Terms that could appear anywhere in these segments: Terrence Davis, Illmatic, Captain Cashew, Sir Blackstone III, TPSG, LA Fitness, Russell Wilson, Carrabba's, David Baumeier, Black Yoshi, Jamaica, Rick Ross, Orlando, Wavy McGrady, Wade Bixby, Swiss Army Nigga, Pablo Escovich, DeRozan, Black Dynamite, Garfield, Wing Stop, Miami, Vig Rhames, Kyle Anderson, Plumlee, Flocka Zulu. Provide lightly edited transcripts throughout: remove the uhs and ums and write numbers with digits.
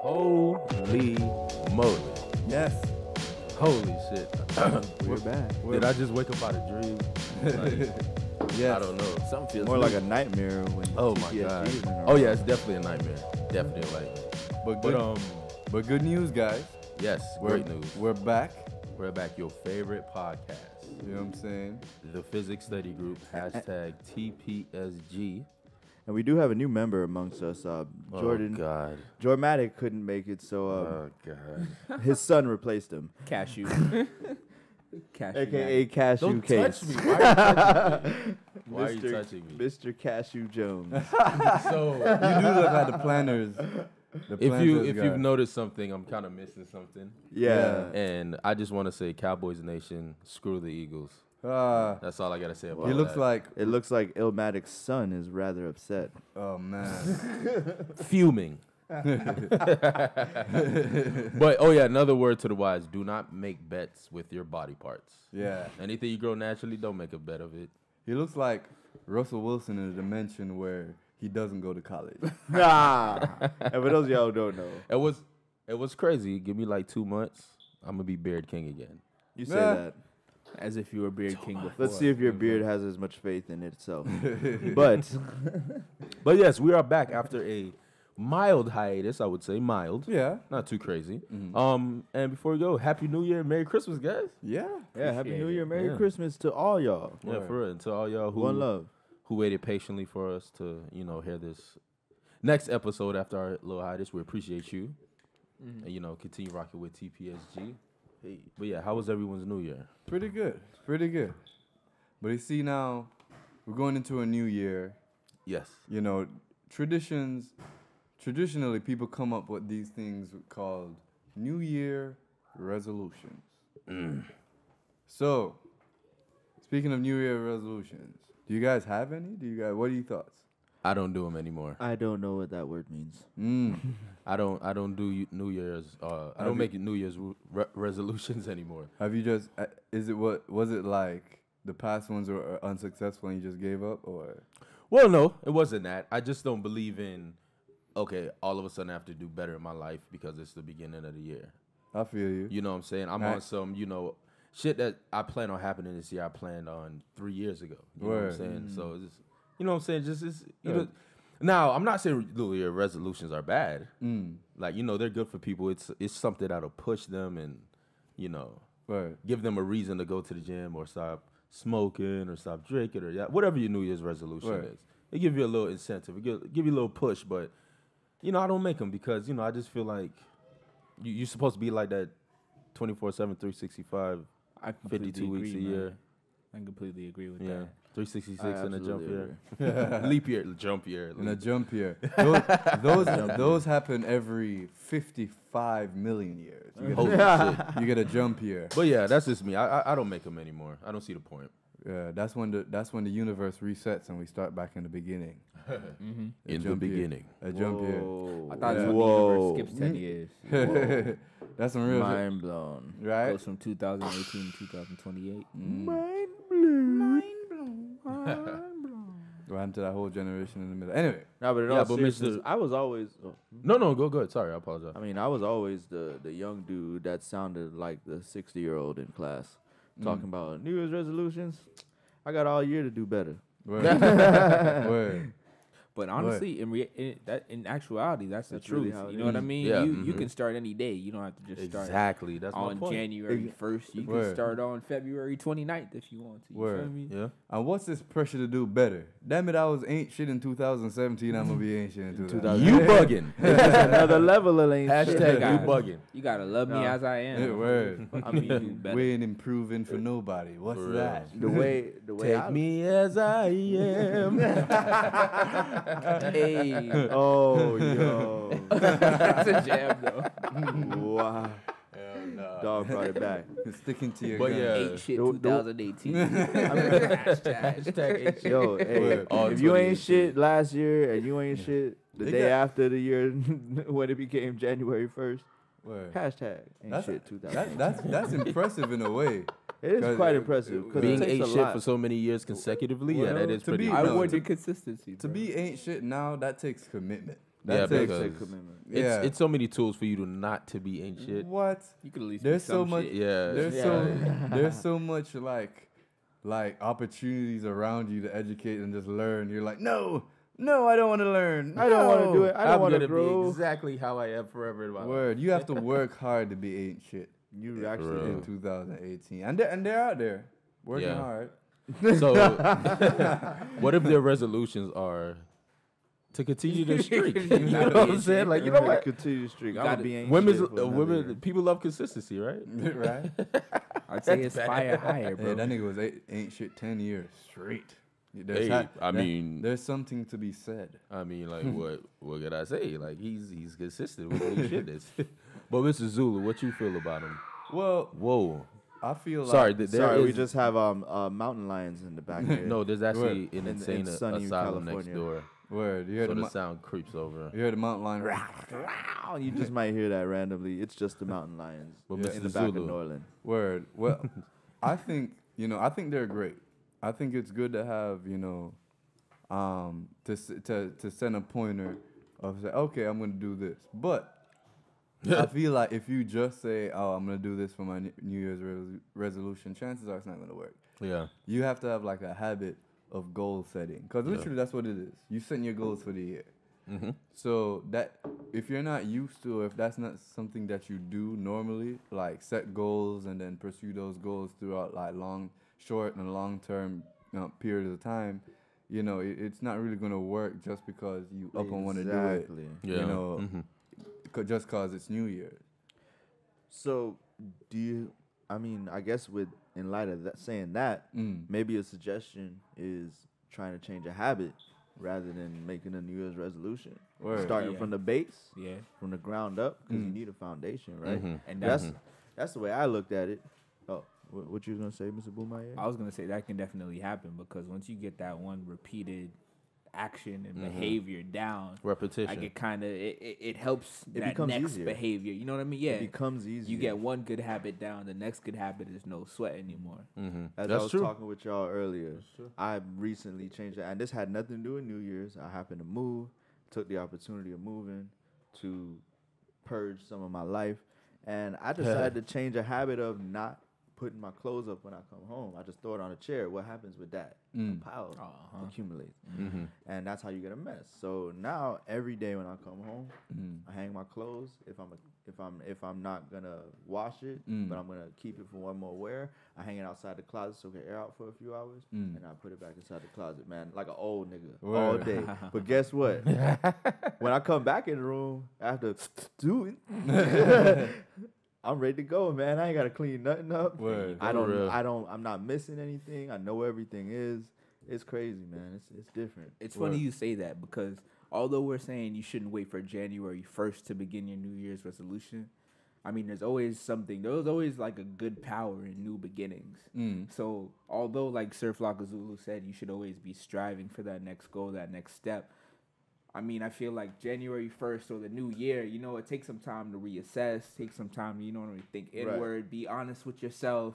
Holy moly. Yes. Holy shit. We're back. Did I just wake up out of a dream? Like, yeah. I don't know. Something feels more like a nightmare. When oh my god. Oh yeah, it's definitely a nightmare. Definitely like. But good news, guys. Yes, great news. We're back. We're back. Your favorite podcast. You know what I'm saying? The Physics Study Group, hashtag TPSG. And we do have a new member amongst us, Jordan. Oh, God. Jormatic couldn't make it, so God. His son replaced him. Cashew. Cashew. AKA man. Cashew Don't Case. Touch me. Why are you touching me? Mr. Cashew Jones. So, you do look like the planners. If you've noticed something, I'm kind of missing something. Yeah. And I just want to say, Cowboys Nation, screw the Eagles. That's all I gotta say about that. It looks like Illmatic's son is rather upset. Oh man, fuming. But oh yeah, another word to the wise: do not make bets with your body parts. Yeah. Anything you grow naturally, don't make a bet of it. He looks like Russell Wilson in a dimension where he doesn't go to college. Nah. And for those of y'all who don't know, it was crazy. Give me like 2 months, I'm gonna be Beard King again. You say that as if you were Beard King before. Let's see if your beard has as much faith in itself. But yes, we are back after a mild hiatus, I would say. Mild. Yeah. Not too crazy. Mm-hmm. And before we go, Happy New Year, Merry Christmas, guys. Yeah. Yeah, Happy New Year, Merry Christmas to all y'all. Yeah, for real. And to all y'all who one love. Who waited patiently for us to, you know, hear this next episode after our little hiatus. We appreciate you. Mm-hmm. And, you know, continue rocking with TPSG. Hey. But, yeah, how was everyone's New Year? Pretty good. Pretty good. But, you see, now we're going into a new year. Yes. You know, traditionally, people come up with these things called New Year resolutions. So, speaking of New Year resolutions, do you guys have any? What are your thoughts? I don't do them anymore. I don't know what that word means. Mm. I don't do New Year's. I don't make New Year's resolutions anymore. Have you just? Was it like the past ones were unsuccessful and you just gave up, or? Well, no, it wasn't that. I just don't believe in. Okay, all of a sudden I have to do better in my life because it's the beginning of the year. I feel you. You know what I'm saying? I'm on some, you know. Shit that I plan on happening this year, I planned on 3 years ago. You know what I'm saying? Mm-hmm. So, just, you know what I'm saying? Just, now, I'm not saying New Year resolutions are bad. Mm. Like, you know, they're good for people. It's something that'll push them and, you know, give them a reason to go to the gym or stop smoking or stop drinking or whatever your New Year's resolution is. It gives you a little incentive. It give you a little push. But, you know, I don't make them because, you know, I just feel like you're supposed to be like that 24/7, 365. I 52 agree, weeks a man. Year. I completely agree with that. 366 in a jump year. Leap year, jump year. In a jump year. Those happen every 55 million years. Holy shit. You get a jump year. But yeah, that's just me. I don't make them anymore. I don't see the point. Yeah, that's when the universe resets and we start back in the beginning. Mm-hmm. In the beginning. Year. A jump year. I thought it was when the universe skips 10 years. That's some real mind blown. Right? Goes from 2018 to 2028. Mm. Mind blown. Mind blown. Mind blown. Right into that whole generation in the middle. Anyway. No, but I was always. Oh. No, go good. Sorry, I apologize. I mean, I was always the young dude that sounded like the 60-year-old in class. Talking about New Year's resolutions, I got all year to do better. Word. Word. But honestly, Word. In actuality, that's the truth. Really you know what I mean? Yeah. You can start any day. You don't have to just start that's on January 1st. You can start on February 29th if you want to. You feel me? Yeah. And what's this pressure to do better? Damn it, I was ain't shit in 2017. I'm going to be ain't shit in 2018. You bugging. Another level of ain't shit. Hashtag you bugging. You got to love me as I am. Word. I mean, you better. We ain't improving for nobody. What's that? The way Take me as I am. Hey. Oh, yo. That's a jam, though. Wow. Hell no. Dog brought it back. Sticking to your gun. Yeah. Ain't shit 2018. Hashtag yo, hey, if you ain't shit last year and you ain't shit the day after the year when it became January 1st, hashtag ain't shit 2018. That's impressive in a way. It is quite impressive. Being ain't shit lot. For so many years consecutively, that is pretty. I award you consistency. To be ain't shit now, that takes commitment. That takes a commitment. Yeah. It's so many tools for you to not to be ain't shit. What? You could at least there's so much shit. Yeah. There's so much like opportunities around you to educate and just learn. You're like, no, I don't want to learn. I don't want to do it. I don't want to grow. Be exactly how I am forever in my life. Word. You have to work hard to be ain't shit. You actually in 2018, and they're out there working hard. So, what if their resolutions are to continue the streak? You know what I'm saying? Like, you know what? Continue the streak. I'm being people love consistency, right? Right. I'd say aspire higher, bro. Yeah, that nigga was ain't shit 10 years straight. There's something to be said. I mean, like, what could I say? Like, he's consistent with what shit is. But Mr. Zulu, what you feel about him? Well, whoa. I feel we just have mountain lions in the back here. No, there's actually an insane asylum next door. Word, you heard the sound creeps over. You heard the mountain lion. You just might hear that randomly. It's just the mountain lions in the back of New Orleans. Word. Well, I think they're great. I think it's good to have, to send a pointer of say, okay, I'm gonna do this, but. I feel like if you just say, oh, I'm going to do this for my New Year's resolution, chances are it's not going to work. Yeah. You have to have like a habit of goal setting. Because literally that's what it is. You set your goals for the year. Mm-hmm. So that if you're not used to, or if that's not something that you do normally, like set goals and then pursue those goals throughout like short and long-term periods of time, it's not really going to work just because you up and want to do it. Yeah. Mm-hmm. Just cause it's New Year. So, I guess in light of that saying that, maybe a suggestion is trying to change a habit rather than making a New Year's resolution. Word. Starting from the base, from the ground up, because you need a foundation, right? Mm-hmm. And that's the way I looked at it. Oh, what you was gonna say, Mr. Baumeier? I was gonna say that can definitely happen because once you get that one repeated action and behavior down, repetition, like it kind of it helps that next behavior. You know what I mean? Yeah, it becomes easier. You get one good habit down, the next good habit is no sweat anymore. Mm-hmm. As I was talking with y'all earlier, I recently changed that, and this had nothing to do with New Year's. I happened to move, took the opportunity of moving to purge some of my life, and I decided to change a habit of not putting my clothes up when I come home. I just throw it on a chair. What happens with that? The pile accumulates. Mm-hmm. And that's how you get a mess. So now every day when I come home, I hang my clothes. If I'm not gonna wash it, but I'm gonna keep it for one more wear, I hang it outside the closet so it can air out for a few hours, and I put it back inside the closet, man, like an old nigga. Word. All day. But guess what? When I come back in the room after doing I'm ready to go, man. I ain't gotta clean nothing up. Word. I'm not missing anything. I know where everything is. It's crazy, man. It's different. It's funny you say that because although we're saying you shouldn't wait for January 1st to begin your New Year's resolution, I mean, there's always like a good power in new beginnings. So although like Sir Flocka Zulu said, you should always be striving for that next goal, that next step. I mean, I feel like January 1st or the new year, it takes some time to reassess, takes some time to, think inward, be honest with yourself.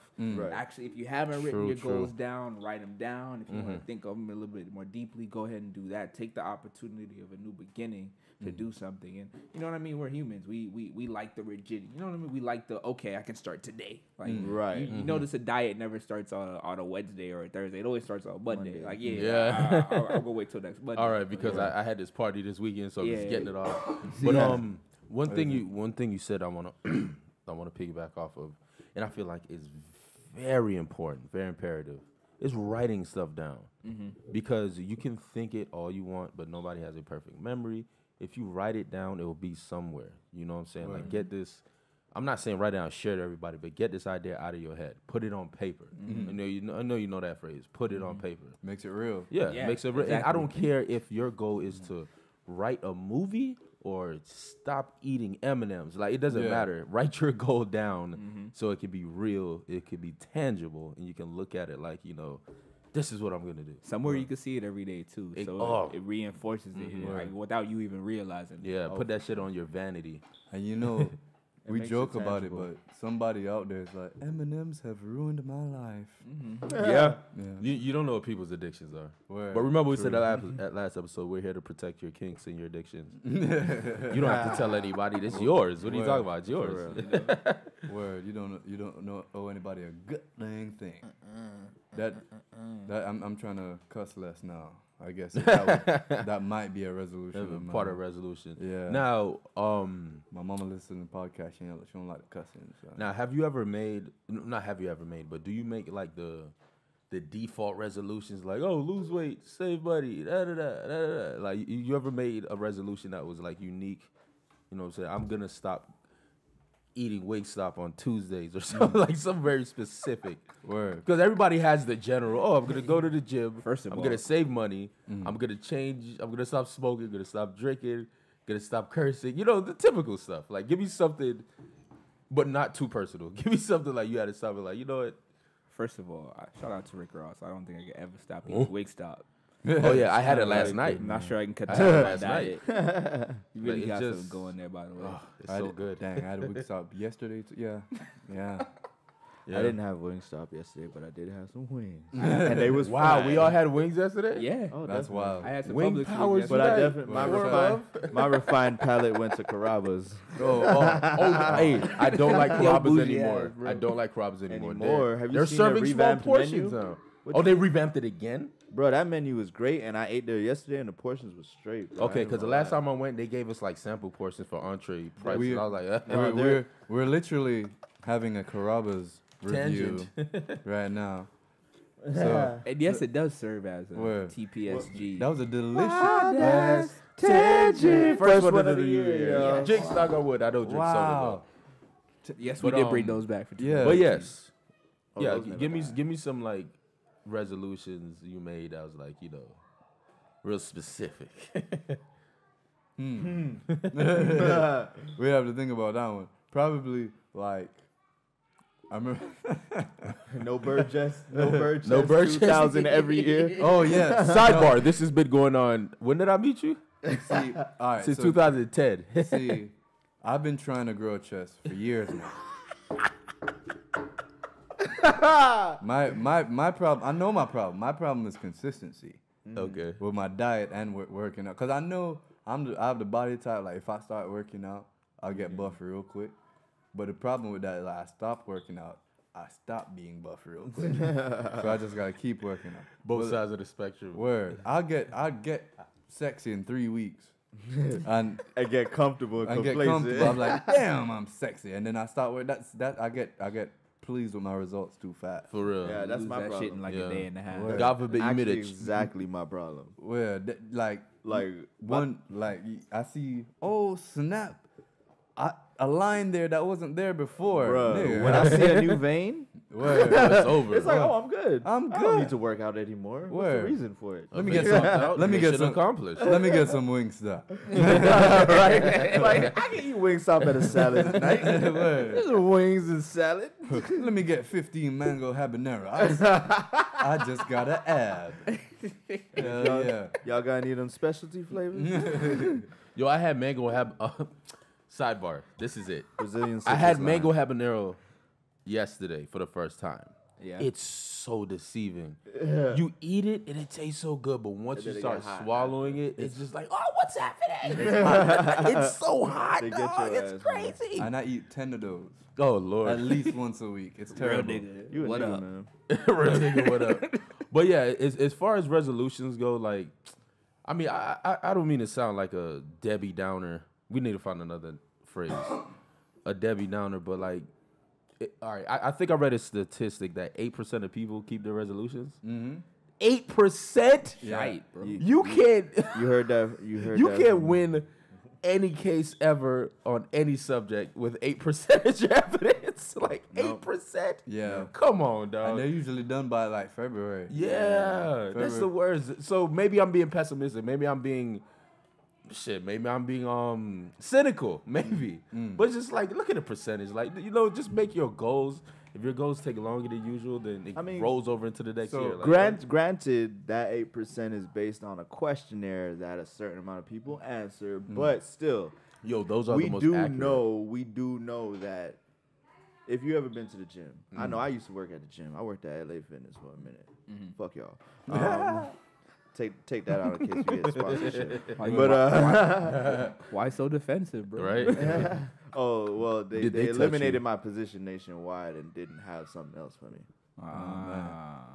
Actually, if you haven't written your goals down, write them down. If you want to think of them a little bit more deeply, go ahead and do that. Take the opportunity of a new beginning to do something. And you know what I mean? We're humans. We like the rigidity. You know what I mean? We like the, okay, I can start today. Like, you notice a diet never starts on a Wednesday or a Thursday. It always starts on Monday. Like, I'll go wait till next Monday. All right, because I had this party this weekend, so I'm just getting it off. But one thing you said, I want to piggyback off of, and I feel like it's very important, very imperative. It's writing stuff down because you can think it all you want, but nobody has a perfect memory. If you write it down, it will be somewhere. You know what I'm saying? Right. Like get this. I'm not saying write it down, share it to everybody, but get this idea out of your head. Put it on paper. I know you know that phrase. Put it on paper. Makes it real. Yeah, makes it real. Exactly. And I don't care if your goal is to write a movie or stop eating M&Ms. Like, it doesn't matter. Write your goal down so it can be real, it can be tangible, and you can look at it like, this is what I'm going to do. Somewhere you can see it every day, too. It reinforces it like, without you even realizing it. Yeah, put that shit on your vanity. And We joke about it, but somebody out there is like, M&Ms have ruined my life. Mm-hmm. Yeah. You don't know what people's addictions are. Word. But remember we said at last episode, we're here to protect your kinks and your addictions. You don't have to tell anybody. It's yours. What are you talking about? It's yours. Word. You don't owe anybody a good dang thing. I'm trying to cuss less now. I guess that might be a resolution. Part of resolution. Yeah. Now, my mama listens to the podcast. She don't like the cussing. So. Now, do you make like the default resolutions? Like, oh, lose weight, save money, da da da. Like, you ever made a resolution that was like unique? You know what I'm saying? I'm gonna stop eating Wing Stop on Tuesdays or something, like something very specific. Word. Because everybody has the general, oh, I'm going to go to the gym. I'm going to save money. I'm going to change. I'm going to stop smoking. Going to stop drinking. Going to stop cursing. You know, the typical stuff. Like, give me something, but not too personal. Give me something like you had to stop it. Like, you know what? First of all, shout out to Rick Ross. I don't think I could ever stop eating Wing Stop. Oh, yeah, I had it last night. I'm not sure I can cut that diet. You really got something going there, by the way. Oh, it's so good. Dang, I had a Wingstop yesterday. Yeah. I didn't have Wingstop yesterday, but I did have some wings. And they was wow, we all had wings yesterday? Yeah. Oh, that's wild. I had some wing powers, but I definitely my refined palate went to Carrabba's. Hey, I don't like Carrabba's anymore. I don't like Carrabba's anymore. Have you seen the revamped portions though? Oh, they revamped it again? Bro, that menu was great, and I ate there yesterday, and the portions were straight. Bro. Okay, because the last time I went, they gave us, like, sample portions for entree prices. We, I was like, we're literally having a Carrabba's review right now. So, and yes, it does serve as a TPSG. That was a delicious ass tangent. First one of the year. Yeah. Yeah. Drink stock on wood. I don't drink soda, though. Yes, we did bring those back for 2 years. But yes. Oh, yeah, give me some, like, resolutions you made that was like, you know, real specific. We have to think about that one. Probably like I remember no bird chest 2000 every year. Oh yeah. Sidebar, this has been going on. When did I meet you? See, all right, since 2010. See, I've been trying to grow a chest for years now. My problem. I know my problem. My problem is consistency. Okay. With my diet and working out, cause I know I have the body type. Like if I start working out, I'll get buff real quick. But the problem with that is like, I stop working out, I stop being buff real quick. So I just gotta keep working out. Both sides of the spectrum. Word. I get sexy in 3 weeks. And I get comfortable. And complacent. I'm like, damn, I'm sexy. And then I start working. I get pleased with my results too fast. For real. Yeah, that's my problem. Shit in like a day and a half. Well, God forbid you made it. Exactly my problem. Well, I see, oh snap, a line there that wasn't there before. Bro, when I see a new vein, it's over. It's like, oh, I'm good. I don't need to work out anymore. What's the reason for it? Let me get some. Let me get some Wingstop. Right? Like, I can eat Wingstop at a salad tonight. There's wings and salad. Let me get 15 mango habanero. I just got an ab. Y'all got any of them specialty flavors? Yo, I had mango habanero. Sidebar. This is it. I had mango habanero yesterday for the first time. Yeah. It's so deceiving. Yeah. You eat it and it tastes so good, but once you start swallowing it, it's just like, oh, what's happening? It's so hot, dog. It's crazy. Man. And I eat 10 of those. Oh Lord. At least once a week. It's terrible. Real nigga. You a nigga, man. Real nigga, what up? But yeah, as far as resolutions go, like, I mean, I don't mean to sound like a Debbie Downer. We need to find another phrase, a Debbie Downer, but like, all right, I think I read a statistic that 8% of people keep their resolutions. 8%? Right, bro. You can't. You heard that? You can't win any case ever on any subject with 8% of your evidence. Like 8%? Yeah. Come on, dog. And they're usually done by like February. Yeah. That's the worst. So maybe I'm being pessimistic. Maybe I'm being. Shit, maybe I'm being cynical, maybe. But just like, look at the percentage. Like, you know, just make your goals. If your goals take longer than usual, then it rolls over into the next year. Like, granted, that 8% is based on a questionnaire that a certain amount of people answer, but still, Yo, those are the most accurate. We do know that if you ever been to the gym, I know I used to work at the gym. I worked at LA Fitness for a minute. Fuck y'all. Take that out in case you get sponsorship. Why so defensive, bro? Right. Oh, well, they eliminated my position nationwide and didn't have something else for me.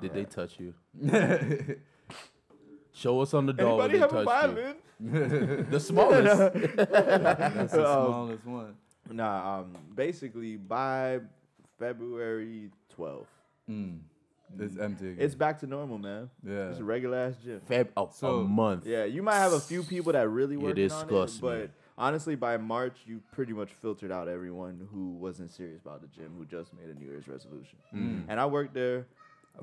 Did they touch you? Show us on the dog. Anybody have a violin? The smallest. That's the smallest one. Nah, basically by February 12th. It's empty again. It's back to normal, man. Yeah. It's a regular ass gym. A month. Yeah, you might have a few people that really working on it, but honestly, by March, you pretty much filtered out everyone who wasn't serious about the gym, who just made a New Year's resolution. And I worked there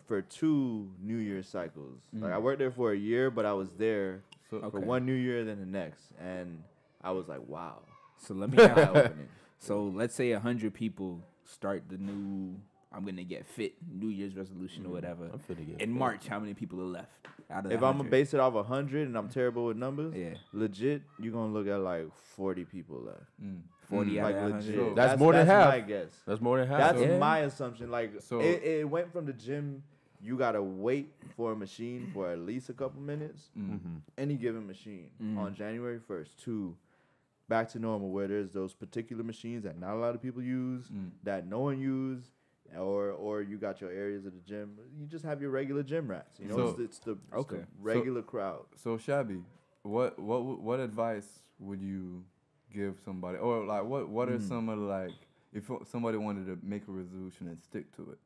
for 2 New Year's cycles. Like, I worked there for a year, but I was there for one New Year, then the next. And I was like, wow. So let me eye-opening. So let's say 100 people start the new, I'm going to get fit, New Year's resolution or whatever. In March, how many people are left? Out of if I'm going to base it off 100 and I'm terrible with numbers, legit, you're going to look at like 40 people left. 40 out of 100. Legit. That's more than half. That's my guess. That's more than half. That's my assumption. Like, so it went from the gym, you got to wait for a machine for at least a couple minutes, any given machine, on January 1st to back to normal, where there's those particular machines that not a lot of people use, that no one use, or you got your areas of the gym. You just have your regular gym rats. You know, so, it's the regular crowd. So Shabby, what advice would you give somebody, or like what are some of like if somebody wanted to make a resolution and stick to it?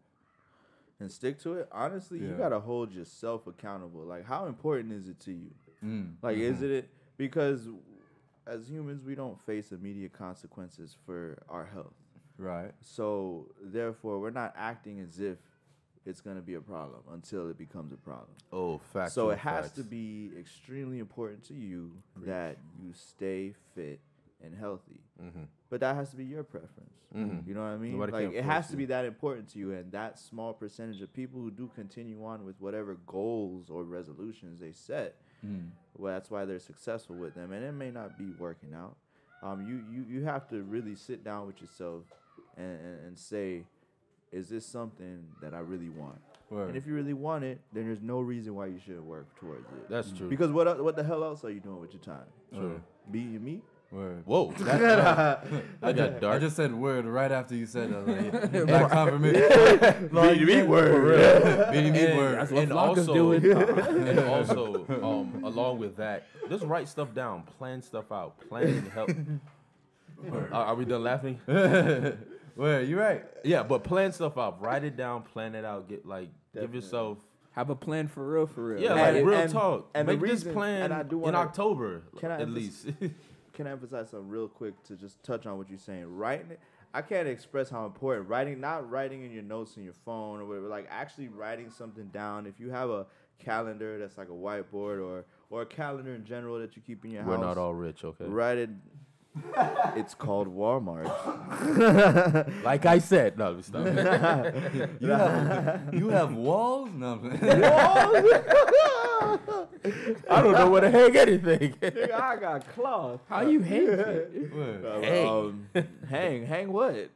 And stick to it. Honestly, you gotta hold yourself accountable. Like, how important is it to you? Like, is it because as humans, we don't face immediate consequences for our health. Right. So, therefore, we're not acting as if it's going to be a problem until it becomes a problem. Oh, facts. So, it has to be extremely important to you that you stay fit and healthy. But that has to be your preference. You know what I mean? Like, it has to be that important to you. And that small percentage of people who do continue on with whatever goals or resolutions they set, well, that's why they're successful with them, and it may not be working out. You have to really sit down with yourself and say, is this something that I really want? Right. And if you really want it, then there's no reason why you shouldn't work towards it. That's true. Because what the hell else are you doing with your time? True. Beating me? Word. Whoa. I got dark. I just said word right after you said that. Like, confirmation. Like, me word. Be me word. And also, along with that, just write stuff down. Plan stuff out. Plan help. Are we done laughing? Word, you're right. Yeah, but plan stuff out. Write it down. Plan it out. Get like, give yourself. Have a plan for real, for real. Yeah, like real talk. And make this plan in October, at least. Can I emphasize something real quick to just touch on what you're saying? Writing it, I can't express how important writing, not writing in your notes in your phone or whatever, like actually writing something down. If you have a calendar that's like a whiteboard or a calendar in general that you keep in your house. We're not all rich, okay? Write it. It's called Walmart. Like I said, no, stop. you have walls? No. Walls? I don't know where to hang anything. Nigga, I got cloth. How you hang it? Hang what?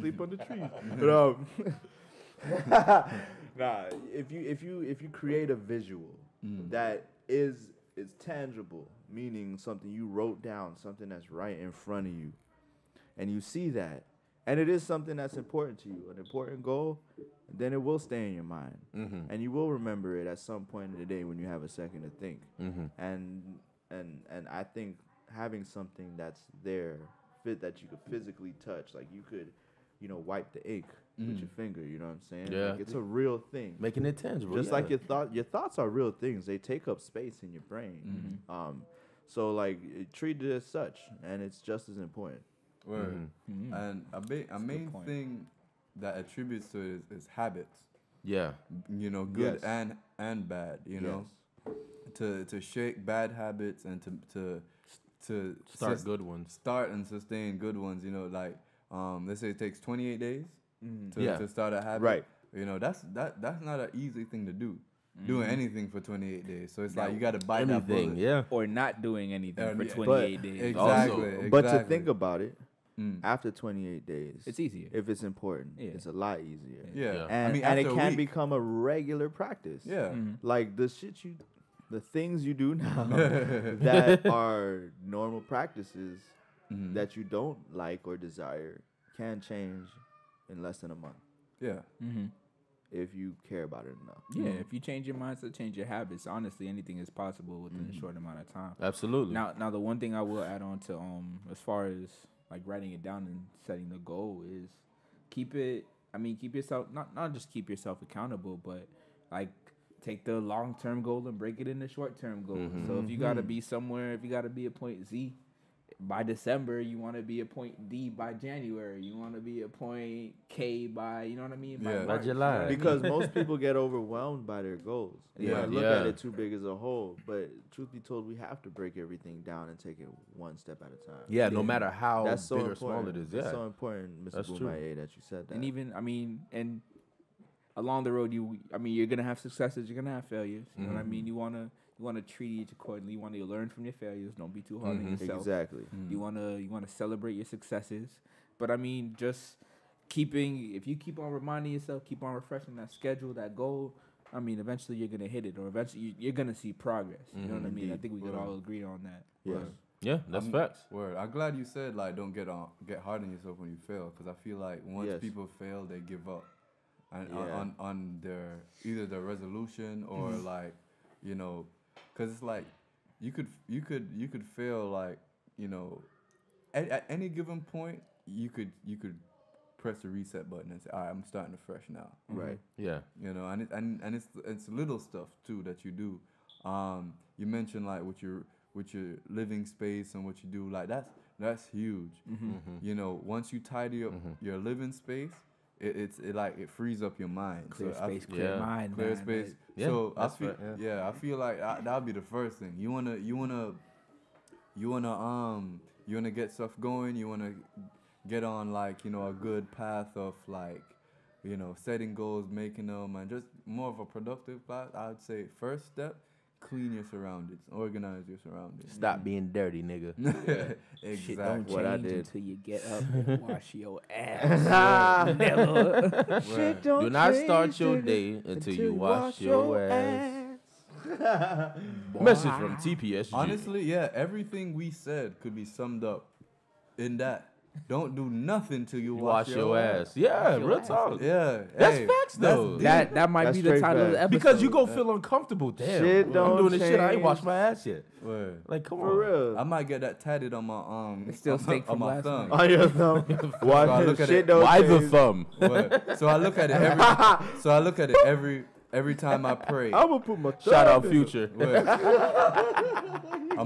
Sleep on the tree. But nah, if you create a visual that is tangible, meaning something you wrote down, something that's right in front of you, and you see that, and it is something that's important to you, an important goal, then it will stay in your mind. And you will remember it at some point in the day when you have a second to think. And I think having something that's there, fit that you could physically touch, like you could, wipe the ink with your finger, you know what I'm saying? Yeah. Like, it's a real thing. Making it tangible. Just like your thoughts are real things. They take up space in your brain. So like, treat it as such, and it's just as important. Word. And a main thing that attributes to it is habits. Yeah. Good and bad, you know. To shake bad habits and to start good ones. Start and sustain good ones, like let's say it takes 28 days to start a habit. Right. That's not an easy thing to do. doing anything for 28 days. So it's like you got to bite that bullet. Yeah. Or not doing anything for 28 days. Exactly, exactly. But to think about it, after 28 days, it's easier. If it's important, it's a lot easier. Yeah. And, I mean, and it can become a regular practice. Yeah. Like the shit you, the things you do now that are normal practices that you don't like or desire can change in less than a month. Yeah. If you care about it enough. Yeah, if you change your mindset, change your habits, honestly, anything is possible within a short amount of time. Absolutely. Now, the one thing I will add on to as far as like writing it down and setting the goal is keep yourself, not just keep yourself accountable, but like take the long-term goal and break it into short-term goals. So if you got to be somewhere, if you got to be at point Z by December, you want to be at point D by January. You want to be at point K by, you know what I mean? By July. Because most people get overwhelmed by their goals. They might look at it too big as a whole. But truth be told, we have to break everything down and take it one step at a time. Yeah, no matter how big or small it is. That's so important, Mr. Baumeier, that you said that. And even, I mean, and along the road, you're going to have successes. You're going to have failures. You know what I mean? You want to treat each accordingly. You want to learn from your failures. Don't be too hard on yourself. Exactly. You want to celebrate your successes. But I mean, just if you keep on reminding yourself, keep on refreshing that schedule, that goal, I mean, eventually you're going to hit it, or eventually you're going to see progress. You know what I mean? Indeed. I think we could all agree on that. Yeah. Word. Yeah, that's facts. Word. I'm glad you said, like, don't get hard on yourself when you fail, because I feel like once people fail, they give up on their, either their resolution or like, you know, because it's like you could fail, like, you know, at any given point you could press the reset button and say, all right, I'm starting afresh now. Right. Yeah. You know, and it's little stuff too that you do. You mentioned like with your living space and what you do, like that's huge. You know, once you tidy up your living space, it frees up your mind. Clear space, clear mind. Clear space. Yeah, so I feel like that would be the first thing. You wanna get stuff going. You wanna get on, like, you know, a good path of, like, you know, setting goals, making them, and just more of a productive path. I would say first step, clean your surroundings, organize your surroundings. Stop being dirty, nigga. Exactly. Shit don't change until you get up and wash your ass. Shit don't Do not change, start your day until you wash your ass. Message from TPSG. Honestly, yeah, everything we said could be summed up in that. Don't do nothing till you wash your ass. Yeah, real talk. Yeah, that's facts though. That might be the title of the episode, because you go feel uncomfortable. Damn, shit don't I'm doing this shit. I ain't washed my ass yet. Word. Like, come on, real. I might get that tatted on my It's still steak from my thumb. On your thumb. Why the thumb? So I look at it every. Every time I pray. I'm going to put my thumb. Shout out Future. I'm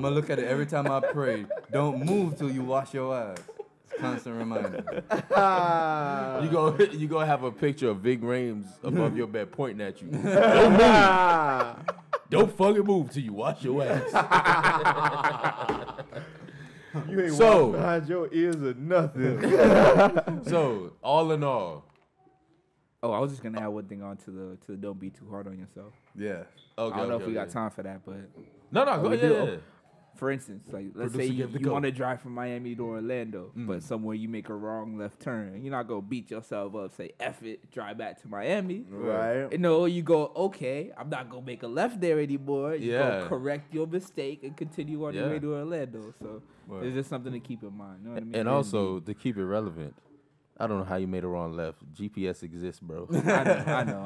gonna look at it every time I pray. Don't move till you wash your ass. Constant reminder. You go have a picture of Vig Rhames above your bed pointing at you. Don't move. Don't fucking move till you wash your ass. You ain't walking behind your ears or nothing. So all in all. Oh, I was just gonna add one thing on to the don't be too hard on yourself. Yeah. Okay. I don't know if we got time for that, but no, go ahead. For instance, like, let's say you want to drive from Miami to Orlando, but somewhere you make a wrong left turn. You're not going to beat yourself up, say, F it, drive back to Miami. Right. You know, you go, okay, I'm not going to make a left there anymore. You go correct your mistake and continue on your way to Orlando. So there's just something to keep in mind. You know what I mean? And also, to keep it relevant, I don't know how you made a wrong left. GPS exists, bro. I know.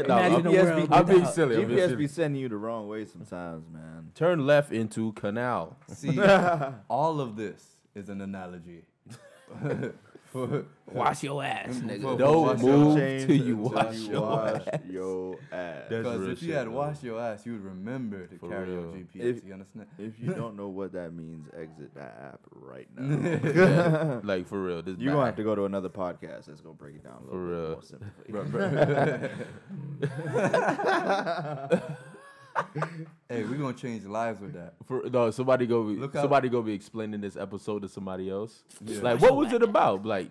Imagine I'm being silly. GPS be sending you the wrong way sometimes, man. Turn left into canal. See, all of this is an analogy. Wash your ass, nigga. Don't move till you wash your ass. Because if you had washed your ass, you would remember to carry your GPS. You understand? If you don't know what that means, exit that app right now. Yeah, like, for real. You're going to have to go to another podcast that's going to break it down a little bit more simply. Hey, we're gonna change lives with that. Somebody go be explaining this episode to somebody else. Yeah. Like, what was it about? Like,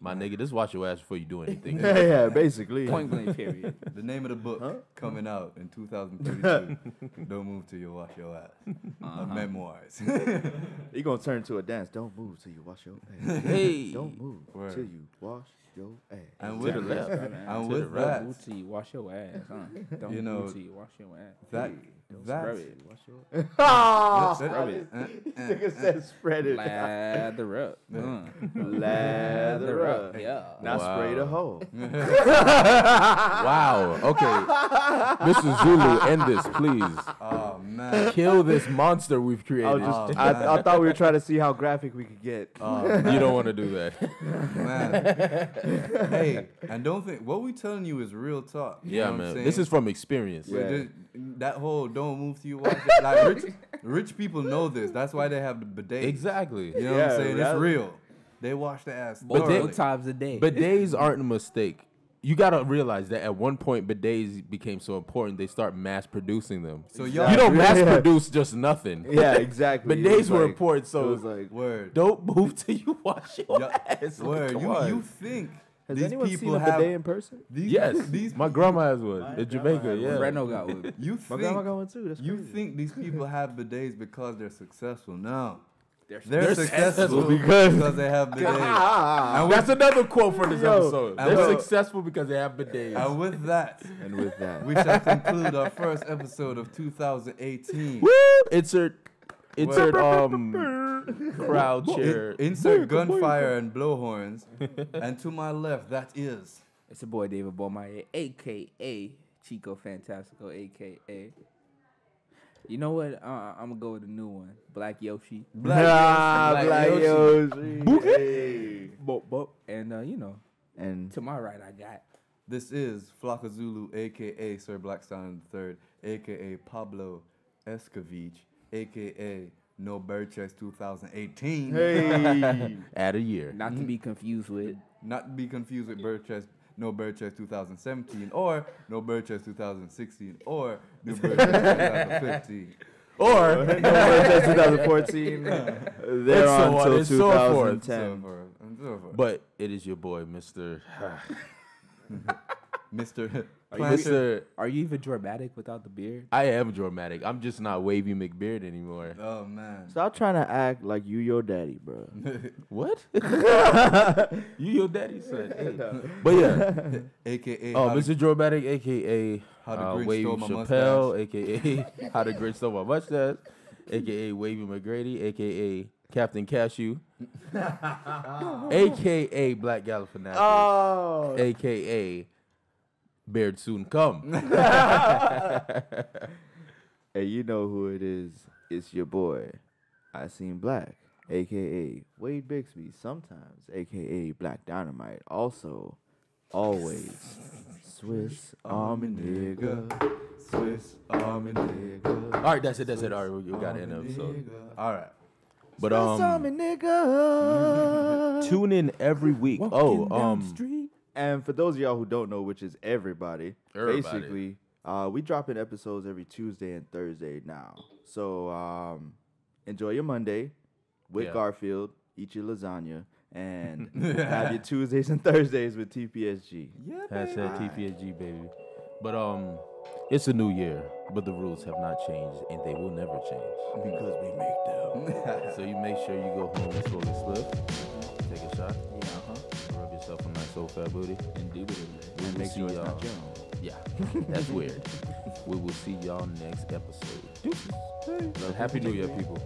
my nigga, just watch your ass before you do anything. Yeah, yeah, basically. Point blank, period. The name of the book coming out in 2032, Don't Move Till You Wash Your Ass. Memoirs. You're going to turn to a dance. Don't move till you wash your ass. Hey. Don't move till you wash your ass. And with that. Don't move till you wash your ass. Don't move till you wash your ass. Don't spread it. Wash your ass. Nigga said spread it. Lather up. Lather up. Yeah. Now spray the hole. Wow. Okay. Mr. Zulu, end this, please. Oh, man. Kill this monster we've created. I thought we were trying to see how graphic we could get. You don't want to do that. Man. Hey, and don't think, what we telling you is real talk. Yeah, man. This is from experience. Yeah. That whole don't move till you wash it. Like rich people know this. That's why they have the bidet. Exactly. You know what I'm saying? It's real. They wash their ass two times a day. Bidets aren't a mistake. You gotta realize that at one point bidets became so important they start mass producing them. So you don't mass produce just nothing. Yeah, exactly. Bidets were important, so it was like don't move till you wash your ass. Word. You think. Has anyone seen a bidet in person? Yes. My grandma has one in Jamaica. Yeah. Reno got one. My grandma got one too. That's crazy. You think these people have bidets because they're successful? No. They're successful because they have bidets. That's another quote for this episode. They're successful because they have bidets. And with that, we shall conclude our first episode of 2018. Woo! Insert crowd cheer. Insert gunfire and blowhorns. And to my left, that is it's your boy David Baumeier, aka Chico Fantastico, aka. You know what? I'm gonna go with a new one, Black Yoshi. Black Yoshi. Hey. And you know, and to my right, I got. This is Flocka Zulu, aka Sir Blackstone III, aka Pablo Escovich. AKA No Bird Chest 2018. Hey. At a year. Not to be confused with. Not to be confused with Bird Chest, No Bird Chest 2017, or No Bird Chest 2016, or No Bird Chest 2015. Or No Bird Chest 2014. They're on until 2010. But it is your boy, Mr. Mr. Are you even dramatic without the beard? I am dramatic. I'm just not Wavy McBeard anymore. Oh, man. Stop trying to act like you your daddy, bro. What? You your daddy, son. Hey. No. But yeah. A.K.A. Oh, Mr. Dramatic, A.K.A. Wavy Chappelle, A.K.A. How the Grinch Stole My Mustache, A.K.A. Wavy McGrady, A.K.A. Captain Cashew, A.K.A. Black Galifianakis, A.K.A. Beard soon come. Hey, you know who it is. It's your boy. I Seen Black, a.k.a. Wade Bixby, sometimes, a.k.a. Black Dynamite. Also, always, Swiss Army Nigga. Swiss Army Nigga. All right, that's it, that's it. All right, we got it. So. All right. But, Swiss Army Nigga. Tune in every week. Walking down the street. And for those of y'all who don't know, which is everybody. Basically, we drop in episodes every Tuesday and Thursday now. So enjoy your Monday with Garfield, eat your lasagna, and have your Tuesdays and Thursdays with TPSG. Yeah, that's it, TPSG, baby. But it's a new year, but the rules have not changed, and they will never change. Because we make them. So you make sure you go home and slowly slip, take a shot. Yourself a nice old fat booty. Indubitably. And make sure it's not your own. Yeah. That's weird. We will see y'all next episode. Deuces. Happy New Year, people.